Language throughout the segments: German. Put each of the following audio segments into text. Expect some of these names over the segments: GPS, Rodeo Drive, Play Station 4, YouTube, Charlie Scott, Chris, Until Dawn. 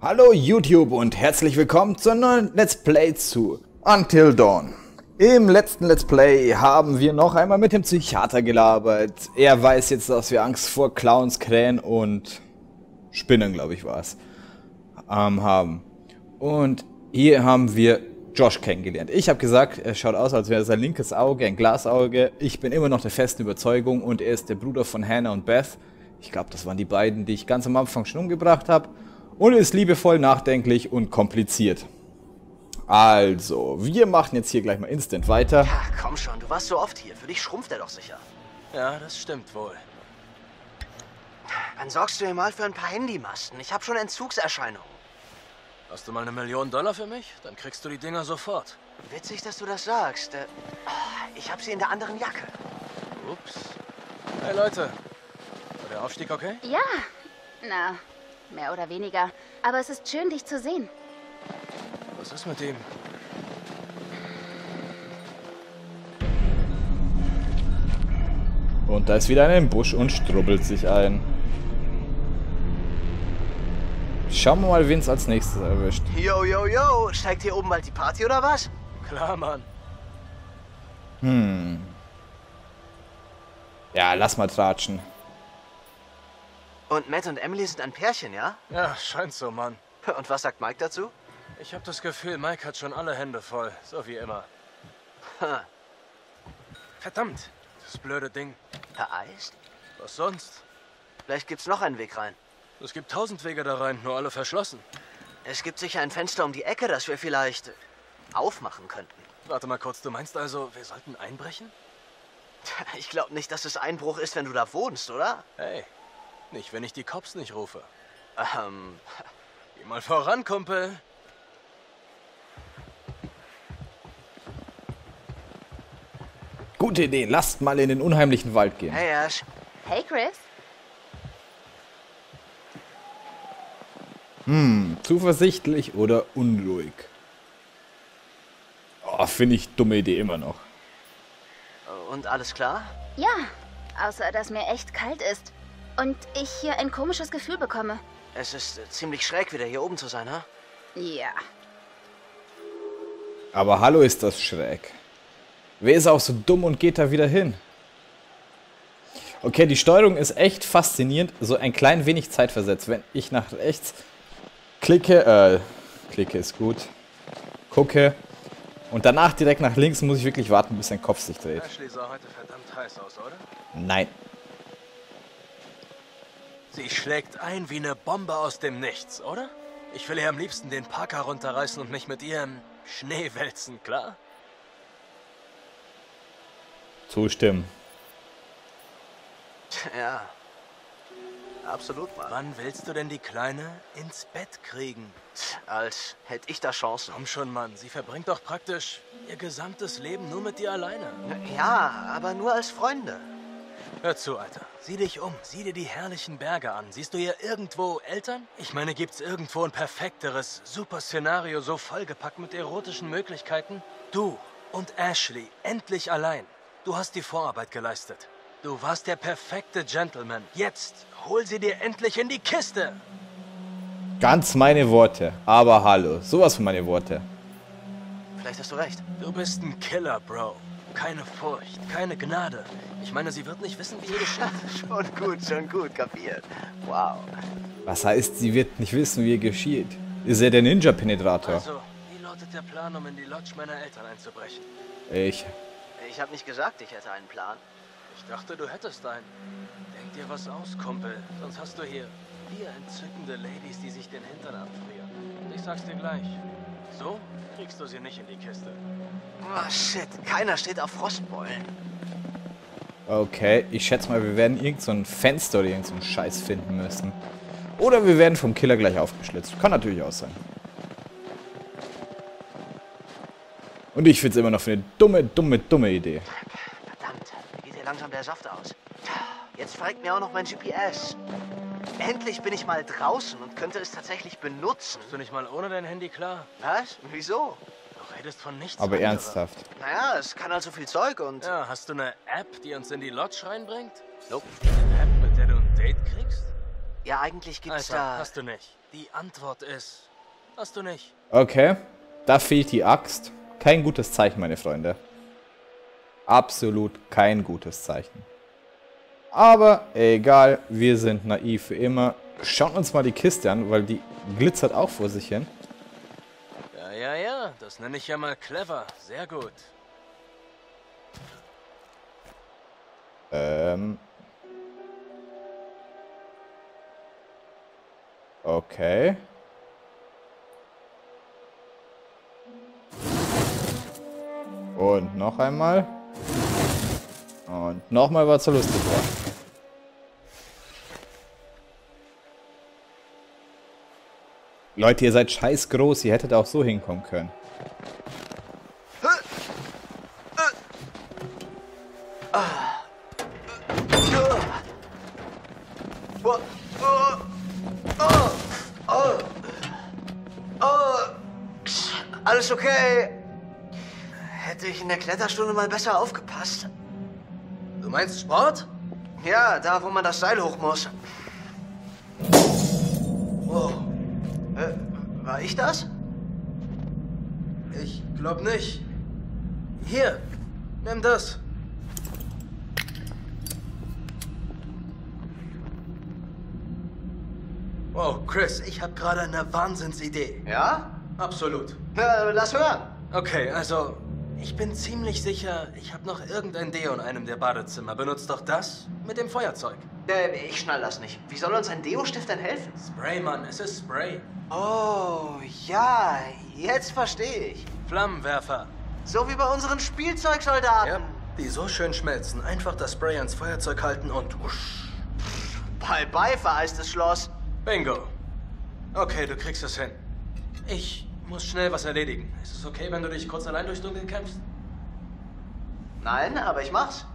Hallo YouTube und herzlich willkommen zur neuen Let's Play zu Until Dawn. Im letzten Let's Play haben wir noch einmal mit dem Psychiater gelabert. Er weiß jetzt, dass wir Angst vor Clowns, Krähen und Spinnen, glaube ich, war es, haben. Und hier haben wir Josh kennengelernt. Ich habe gesagt, er schaut aus, als wäre sein linkes Auge ein Glasauge. Ich bin immer noch der festen Überzeugung und er ist der Bruder von Hannah und Beth. Ich glaube, das waren die beiden, die ich ganz am Anfang schon umgebracht habe. Und ist liebevoll, nachdenklich und kompliziert. Also, wir machen jetzt hier gleich mal instant weiter. Ja, komm schon, du warst so oft hier. Für dich schrumpft er doch sicher. Ja, das stimmt wohl. Dann sorgst du dir mal für ein paar Handymasten. Ich habe schon Entzugserscheinungen. Hast du mal eine $1 Million für mich? Dann kriegst du die Dinger sofort. Witzig, dass du das sagst. Ich habe sie in der anderen Jacke. Ups. Hey Leute, war der Aufstieg okay? Ja, na... mehr oder weniger. Aber es ist schön, dich zu sehen. Was ist mit ihm? Und da ist wieder einer im Busch und strubbelt sich ein. Schauen wir mal, wen es als nächstes erwischt. Yo, yo, yo. Steigt hier oben bald die Party oder was? Klar, Mann. Ja, lass mal tratschen. Und Matt und Emily sind ein Pärchen, ja? Ja, scheint so, Mann. Und was sagt Mike dazu? Ich habe das Gefühl, Mike hat schon alle Hände voll, so wie immer. Ha. Verdammt, das blöde Ding. Vereist? Was sonst? Vielleicht gibt's noch einen Weg rein. Es gibt 1000 Wege da rein, nur alle verschlossen. Es gibt sicher ein Fenster um die Ecke, das wir vielleicht aufmachen könnten. Warte mal kurz, du meinst also, wir sollten einbrechen? Ich glaube nicht, dass es Einbruch ist, wenn du da wohnst, oder? Hey. Nicht, wenn ich die Cops nicht rufe. Geh mal voran, Kumpel. Gute Idee, lasst mal in den unheimlichen Wald gehen. Hey Ash. Hey Chris. Zuversichtlich oder unruhig? Oh, finde ich dumme Idee immer noch. Und alles klar? Ja, außer dass mir echt kalt ist. Und ich hier ein komisches Gefühl bekomme. Es ist ziemlich schräg, wieder hier oben zu sein, ha? Ja. Aber hallo, ist das schräg. Wer ist auch so dumm und geht da wieder hin? Okay, die Steuerung ist echt faszinierend. So ein klein wenig zeitversetzt. Wenn ich nach rechts klicke, klicke ist gut. Gucke. Und danach direkt nach links muss ich wirklich warten, bis sein Kopf sich dreht. Ashley sah heute verdammt heiß aus, oder? Nein. Sie schlägt ein wie eine Bombe aus dem Nichts, oder? Ich will ihr am liebsten den Parker runterreißen und mich mit ihr im Schnee wälzen, klar? Zustimmen. Ja, absolut, Mann. Wann willst du denn die Kleine ins Bett kriegen? Als hätte ich da Chancen. Komm schon, Mann, sie verbringt doch praktisch ihr gesamtes Leben nur mit dir alleine. Ja, aber nur als Freunde. Hör zu, Alter. Sieh dich um. Sieh dir die herrlichen Berge an. Siehst du hier irgendwo Eltern? Ich meine, gibt's irgendwo ein perfekteres Super-Szenario so vollgepackt mit erotischen Möglichkeiten? Du und Ashley, endlich allein. Du hast die Vorarbeit geleistet. Du warst der perfekte Gentleman. Jetzt hol sie dir endlich in die Kiste. Ganz meine Worte. Aber hallo, sowas von meine Worte. Vielleicht hast du recht. Du bist ein Killer, Bro. Keine Furcht, keine Gnade. Ich meine, sie wird nicht wissen, wie ihr geschieht. Schon gut, kapiert. Wow. Was heißt, sie wird nicht wissen, wie ihr geschieht? Ist er der Ninja-Penetrator? Also, wie lautet der Plan, um in die Lodge meiner Eltern einzubrechen? Ich habe nicht gesagt, ich hätte einen Plan. Ich dachte, du hättest einen. Denk dir was aus, Kumpel. Sonst hast du hier 4 entzückende Ladies, die sich den Hintern abfrieren. Und ich sag's dir gleich. So kriegst du sie nicht in die Kiste. Oh shit, keiner steht auf Frostbeulen. Okay, ich schätze mal, wir werden irgend so ein Fenster oder irgend so einen Scheiß finden müssen. Oder wir werden vom Killer gleich aufgeschlitzt. Kann natürlich auch sein. Und ich finde es immer noch für eine dumme Idee. Verdammt, mir geht hier langsam der Saft aus. Jetzt fragt mir auch noch mein GPS. Endlich bin ich mal draußen und könnte es tatsächlich benutzen. Bist du nicht mal ohne dein Handy klar? Was? Wieso? Du redest von nichts. Aber anderem. Ernsthaft. Naja, es kann halt so viel Zeug und... Ja, hast du eine App, die uns in die Lodge reinbringt? Nope. Eine App, mit der du ein Date kriegst? Ja, eigentlich gibt's da... Hast du nicht. Die Antwort ist, hast du nicht. Okay, da fehlt die Axt. Kein gutes Zeichen, meine Freunde. Absolut kein gutes Zeichen. Aber egal, wir sind naiv für immer. Schaut uns mal die Kiste an, weil die glitzert auch vor sich hin. Ja, das nenne ich ja mal clever. Sehr gut. Okay. Und noch einmal. Und nochmal, was so lustig war. Leute, ihr seid scheiß groß. Ihr hättet auch so hinkommen können. Alles okay. Hätte ich in der Kletterstunde mal besser aufgepasst. Du meinst Sport? Ja, da, wo man das Seil hoch muss. Wow. War ich das? Ich glaub nicht. Hier, nimm das. Wow, Chris, ich habe gerade eine Wahnsinnsidee. Ja? Absolut. Na, lass hören. Okay, also, ich bin ziemlich sicher, ich habe noch irgendein Deo in einem der Badezimmer. Benutzt doch das mit dem Feuerzeug. Ich schnall das nicht. Wie soll uns ein Deo-Stift denn helfen? Spray, Mann, es ist Spray. Oh, ja, jetzt verstehe ich. Flammenwerfer. So wie bei unseren Spielzeugsoldaten. Ja, die so schön schmelzen. Einfach das Spray ans Feuerzeug halten und wusch. Bye-bye, vereistes Schloss. Bingo. Okay, du kriegst es hin. Ich muss schnell was erledigen. Ist es okay, wenn du dich kurz allein durch Dunkel kämpfst? Nein, aber ich mach's.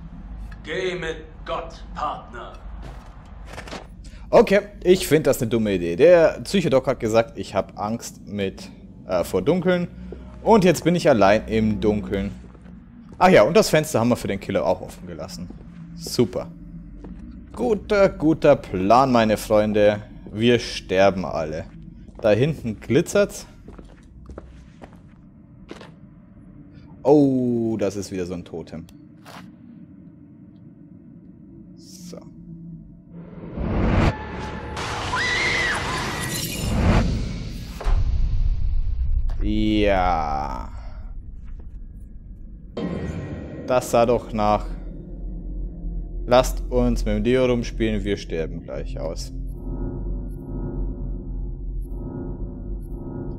Geh mit Gott, Partner. Okay, ich finde das eine dumme Idee. Der Psychodoc hat gesagt, ich habe Angst vor Dunkeln. Und jetzt bin ich allein im Dunkeln. Ach ja, und das Fenster haben wir für den Killer auch offen gelassen. Super. Guter Plan, meine Freunde. Wir sterben alle. Da hinten glitzert's. Oh, das ist wieder so ein Totem. So. Ja. Das sah doch nach. Lasst uns mit dem Deo rumspielen, wir sterben gleich aus.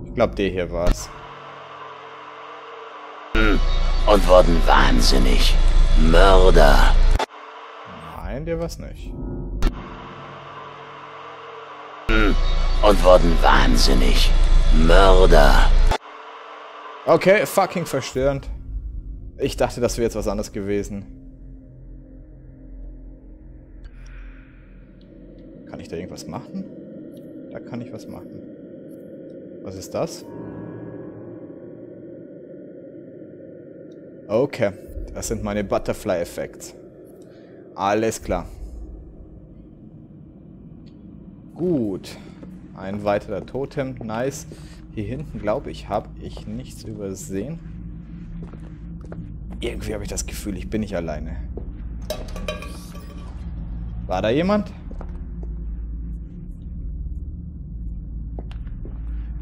Ich glaube, der hier war's. Und wurden wahnsinnig. Mörder. Nein, der war's nicht. Und wurden wahnsinnig. Mörder. Okay, fucking verstörend. Ich dachte, das wäre jetzt was anderes gewesen. Kann ich da irgendwas machen? Da kann ich was machen. Was ist das? Okay, das sind meine Butterfly-Effekte. Alles klar. Gut. Ein weiterer Totem, nice. Hier hinten, glaube ich, habe ich nichts übersehen. Irgendwie habe ich das Gefühl, ich bin nicht alleine. War da jemand?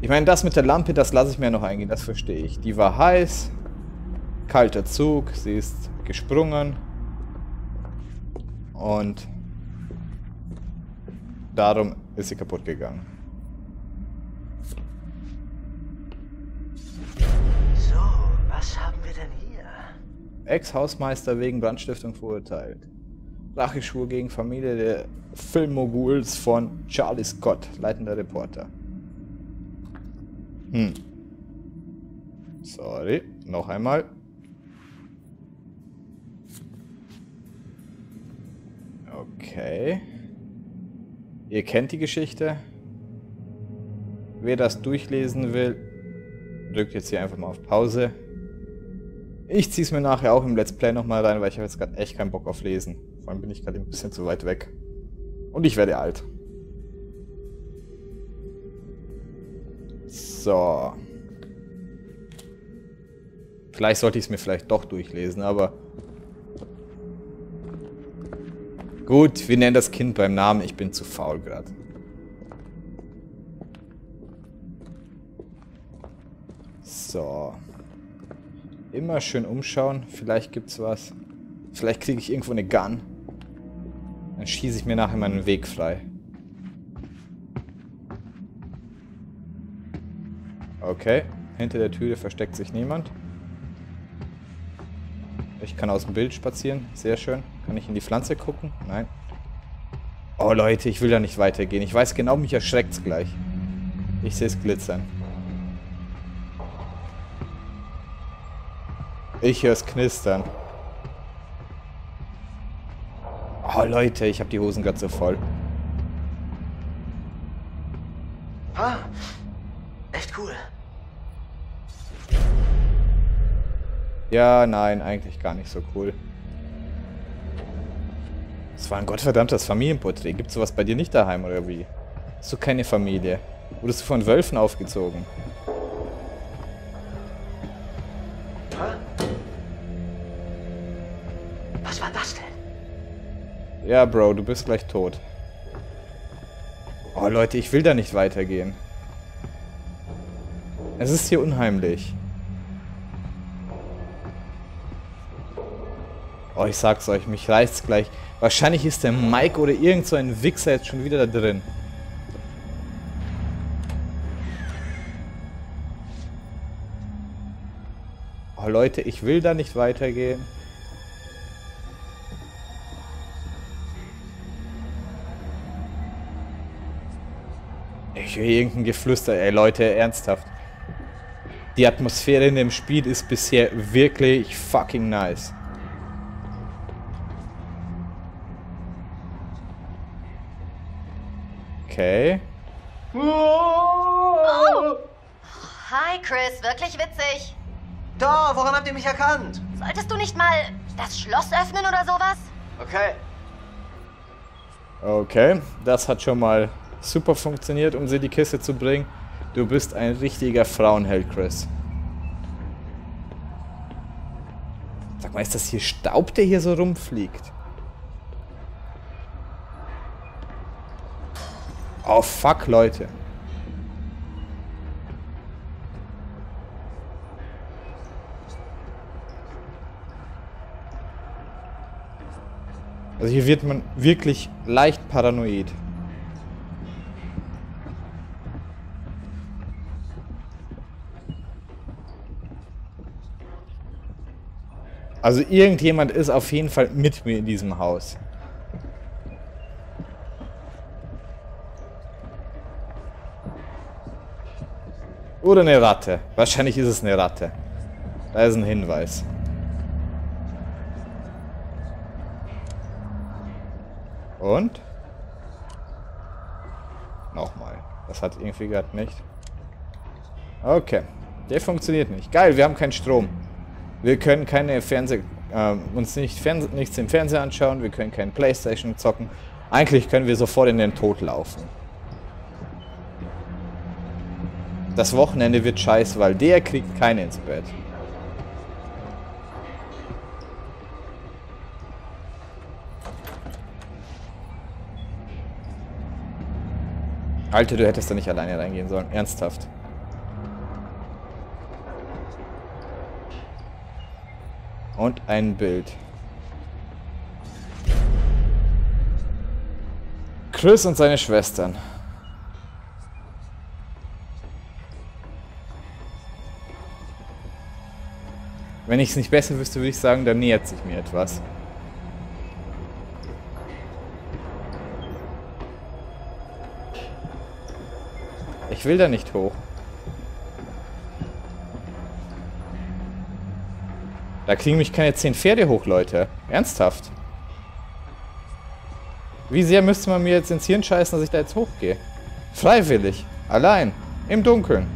Ich meine, das mit der Lampe, das lasse ich mir noch eingehen, das verstehe ich. Die war heiß, kalter Zug, sie ist gesprungen und darum ist sie kaputt gegangen. So, was haben wir denn hier? Ex-Hausmeister wegen Brandstiftung verurteilt. Racheschwur gegen Familie der Filmmoguls von Charlie Scott, leitender Reporter. Sorry, noch einmal. Okay. Ihr kennt die Geschichte. Wer das durchlesen will, drückt jetzt hier einfach mal auf Pause. Ich ziehe es mir nachher auch im Let's Play nochmal rein, weil ich habe jetzt gerade echt keinen Bock auf Lesen. Vor allem bin ich gerade ein bisschen zu weit weg. Und ich werde alt. So. Gleich sollte ich es mir vielleicht doch durchlesen, aber... Gut, wir nennen das Kind beim Namen. Ich bin zu faul gerade. So. Immer schön umschauen. Vielleicht gibt's was. Vielleicht kriege ich irgendwo eine Gun. Dann schieße ich mir nachher meinen Weg frei. Okay. Hinter der Türe versteckt sich niemand. Ich kann aus dem Bild spazieren. Sehr schön. Kann ich in die Pflanze gucken? Nein. Oh Leute, ich will da nicht weitergehen. Ich weiß genau, mich erschreckt es gleich. Ich sehe es glitzern. Ich höre es knistern. Oh Leute, ich habe die Hosen gerade so voll. Ah, echt cool. Ja, nein, eigentlich gar nicht so cool. Das war ein gottverdammtes Familienporträt. Gibt's sowas bei dir nicht daheim, oder wie? Hast du keine Familie? Wurdest du von Wölfen aufgezogen? Was war das denn? Ja, Bro, du bist gleich tot. Oh, Leute, ich will da nicht weitergehen. Es ist hier unheimlich. Oh, ich sag's euch, mich reißt's gleich. Wahrscheinlich ist der Mike oder irgend so ein Wichser jetzt schon wieder da drin. Oh Leute, ich will da nicht weitergehen. Ich höre irgendein Geflüster. Ey Leute, ernsthaft. Die Atmosphäre in dem Spiel ist bisher wirklich fucking nice. Okay. Oh. Hi Chris, wirklich witzig. Da, woran habt ihr mich erkannt? Solltest du nicht mal das Schloss öffnen oder sowas? Okay. Okay, das hat schon mal super funktioniert, um sie in die Kiste zu bringen. Du bist ein richtiger Frauenheld, Chris. Sag mal, ist das hier Staub, der hier so rumfliegt? Oh fuck, Leute. Also hier wird man wirklich leicht paranoid. Also irgendjemand ist auf jeden Fall mit mir in diesem Haus. Oder eine Ratte. Wahrscheinlich ist es eine Ratte. Da ist ein Hinweis. Und? Nochmal. Das hat irgendwie gerade nicht. Okay. Der funktioniert nicht. Geil, wir haben keinen Strom. Wir können keine nichts im Fernseher anschauen. Wir können keinen Playstation zocken. Eigentlich können wir sofort in den Tod laufen. Das Wochenende wird scheiße, weil der kriegt keine ins Bett. Alter, du hättest da nicht alleine reingehen sollen. Ernsthaft. Und ein Bild. Chris und seine Schwestern. Wenn ich es nicht besser wüsste, würde ich sagen, da nähert sich mir etwas. Ich will da nicht hoch. Da kriegen mich keine 10 Pferde hoch, Leute. Ernsthaft. Wie sehr müsste man mir jetzt ins Hirn scheißen, dass ich da jetzt hochgehe? Freiwillig. Allein. Im Dunkeln.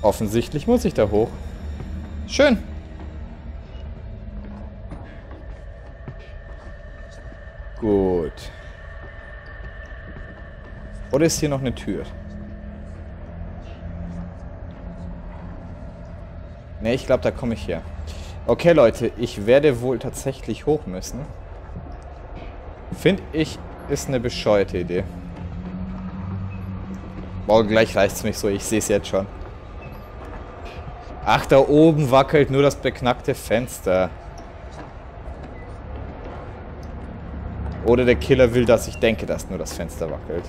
Offensichtlich muss ich da hoch. Schön. Gut. Oder ist hier noch eine Tür? Ne, ich glaube, da komme ich her. Okay, Leute, ich werde wohl tatsächlich hoch müssen. Finde ich, ist eine bescheuerte Idee. Boah, gleich reißt es mich so, ich sehe es jetzt schon. Ach, da oben wackelt nur das beknackte Fenster. Oder der Killer will, dass ich denke, dass nur das Fenster wackelt.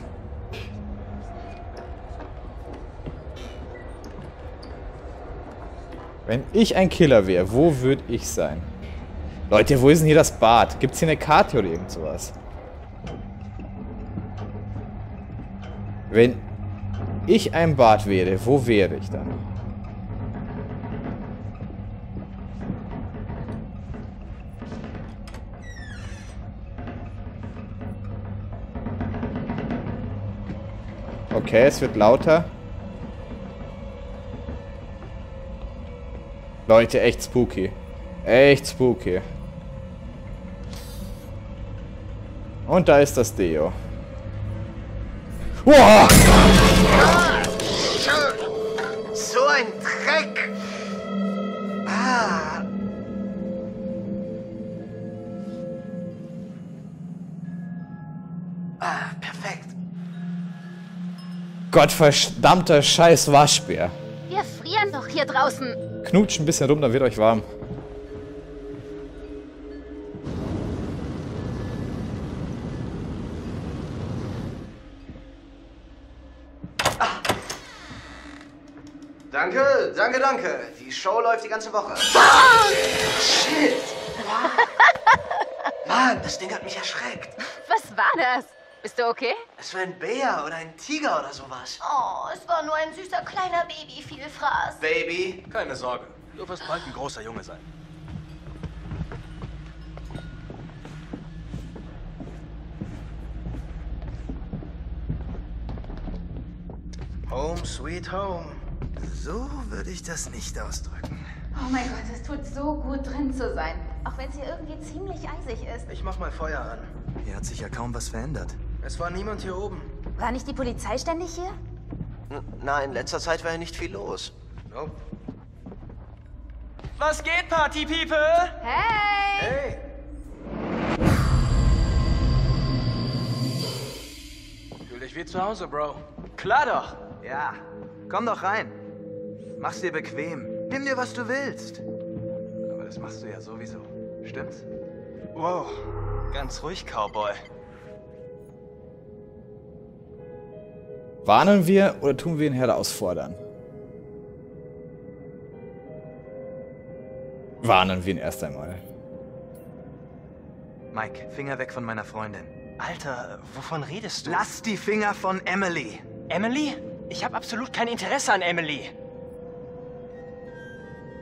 Wenn ich ein Killer wäre, wo würde ich sein? Leute, wo ist denn hier das Bad? Gibt es hier eine Karte oder irgend sowas? Wenn ich ein Bad wäre, wo wäre ich dann? Okay, es wird lauter. Leute, echt spooky. Echt spooky. Und da ist das Deo. Wow! So ein Dreck! Ah. Ah, perfekt. Gottverdammter Scheiß Waschbär. Wir frieren doch hier draußen. Knutscht ein bisschen rum, dann wird euch warm. Danke, danke, danke. Die Show läuft die ganze Woche. Bam! Shit! Wow. Mann, das Ding hat mich erschreckt. Was war das? Bist du okay? Es war ein Bär oder ein Tiger oder sowas. Oh, es war nur ein süßer kleiner Baby, viel Fraß. Baby? Keine Sorge, du wirst bald ein großer Junge sein. Home sweet home. So würde ich das nicht ausdrücken. Oh mein Gott, es tut so gut drin zu sein. Auch wenn es hier irgendwie ziemlich eisig ist. Ich mach mal Feuer an. Hier hat sich ja kaum was verändert. Es war niemand hier oben. War nicht die Polizei ständig hier? Nein, in letzter Zeit war ja nicht viel los. Nope. Was geht, Party-People? Hey! Hey! Fühl dich wie zu Hause, Bro. Klar doch! Ja, komm doch rein. Mach's dir bequem. Nimm dir, was du willst. Aber das machst du ja sowieso. Stimmt's? Wow. Ganz ruhig, Cowboy. Warnen wir oder tun wir ihn herausfordern? Warnen wir ihn erst einmal. Mike, Finger weg von meiner Freundin. Alter, wovon redest du? Lass die Finger von Emily. Emily? Ich habe absolut kein Interesse an Emily.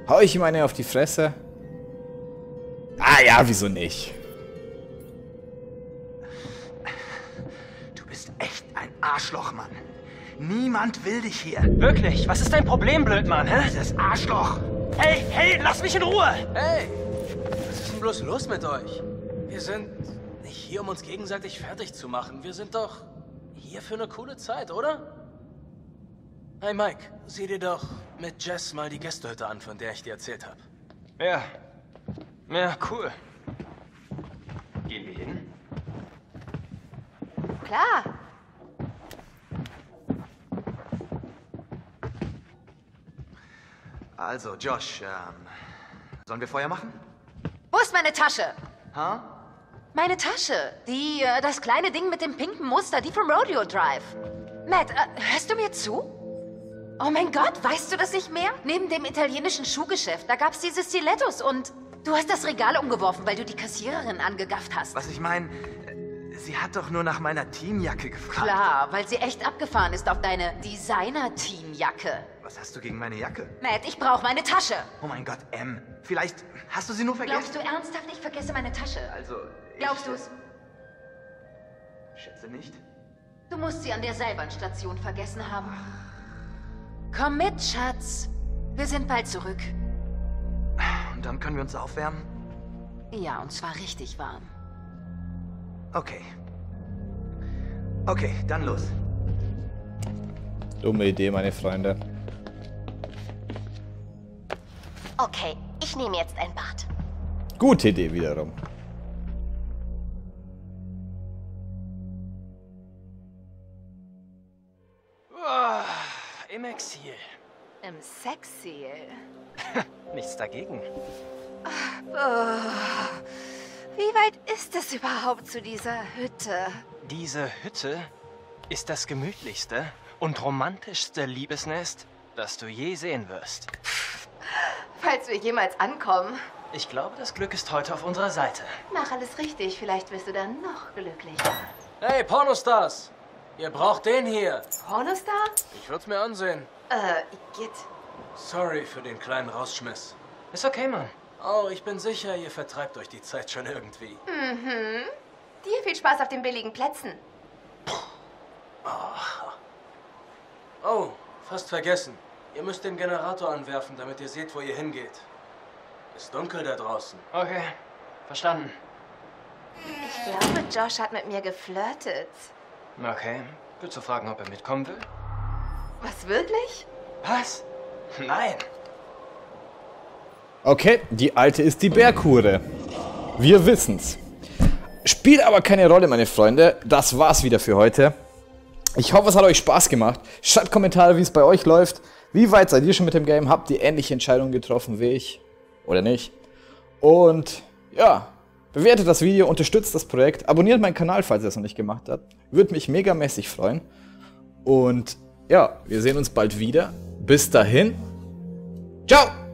Hau ich ihm eine auf die Fresse? Ah ja, wieso nicht? Echt ein Arschloch, Mann. Niemand will dich hier. Wirklich? Was ist dein Problem, Blödmann? Hä? Das Arschloch. Hey, hey, lass mich in Ruhe. Hey, was ist denn bloß los mit euch? Wir sind nicht hier, um uns gegenseitig fertig zu machen. Wir sind doch hier für eine coole Zeit, oder? Hey, Mike, sieh dir doch mit Jess mal die Gästehütte an, von der ich dir erzählt habe. Ja. Ja, cool. Gehen wir hin? Klar. Also, Josh, sollen wir Feuer machen? Wo ist meine Tasche? Huh? Meine Tasche. Die, das kleine Ding mit dem pinken Muster, die vom Rodeo Drive. Matt, hörst du mir zu? Oh mein Gott, weißt du das nicht mehr? Neben dem italienischen Schuhgeschäft, da gab's diese Stilettos und du hast das Regal umgeworfen, weil du die Kassiererin angegafft hast. Was ich meine... Sie hat doch nur nach meiner Teamjacke gefragt. Klar, weil sie echt abgefahren ist auf deine Designer-Teamjacke. Was hast du gegen meine Jacke? Matt, ich brauche meine Tasche. Oh mein Gott, M. Vielleicht hast du sie nur vergessen? Glaubst du ernsthaft, ich vergesse meine Tasche? Also, ich... Glaubst du es? Schätze nicht. Du musst sie an der Seilbahnstation vergessen haben. Komm mit, Schatz. Wir sind bald zurück. Und dann können wir uns aufwärmen? Ja, und zwar richtig warm. Okay. Okay, dann los. Dumme Idee, meine Freunde. Okay, ich nehme jetzt ein Bad. Gute Idee wiederum. Im Exil. Im Sexil. Nichts dagegen. Wie weit ist es überhaupt zu dieser Hütte? Diese Hütte ist das gemütlichste und romantischste Liebesnest, das du je sehen wirst. Falls wir jemals ankommen. Ich glaube, das Glück ist heute auf unserer Seite. Mach alles richtig, vielleicht wirst du dann noch glücklicher. Hey, Pornostars! Ihr braucht den hier. Pornostar? Ich würde es mir ansehen. Geht. Sorry für den kleinen Rausschmiss. Ist okay, Mann. Oh, ich bin sicher, ihr vertreibt euch die Zeit schon irgendwie. Mhm. Dir viel Spaß auf den billigen Plätzen. Oh, fast vergessen. Ihr müsst den Generator anwerfen, damit ihr seht, wo ihr hingeht. Ist dunkel da draußen. Okay, verstanden. Ich glaube, Josh hat mit mir geflirtet. Okay, gut zu fragen, ob er mitkommen will. Was, wirklich? Was? Nein. Okay, die Alte ist die Bärkuh. Wir wissen's. Spielt aber keine Rolle, meine Freunde. Das war's wieder für heute. Ich hoffe, es hat euch Spaß gemacht. Schreibt Kommentare, wie es bei euch läuft. Wie weit seid ihr schon mit dem Game? Habt ihr ähnliche Entscheidungen getroffen wie ich? Oder nicht? Und ja... Bewertet das Video, unterstützt das Projekt, abonniert meinen Kanal, falls ihr es noch nicht gemacht habt. Würde mich megamäßig freuen. Und ja, wir sehen uns bald wieder. Bis dahin. Ciao!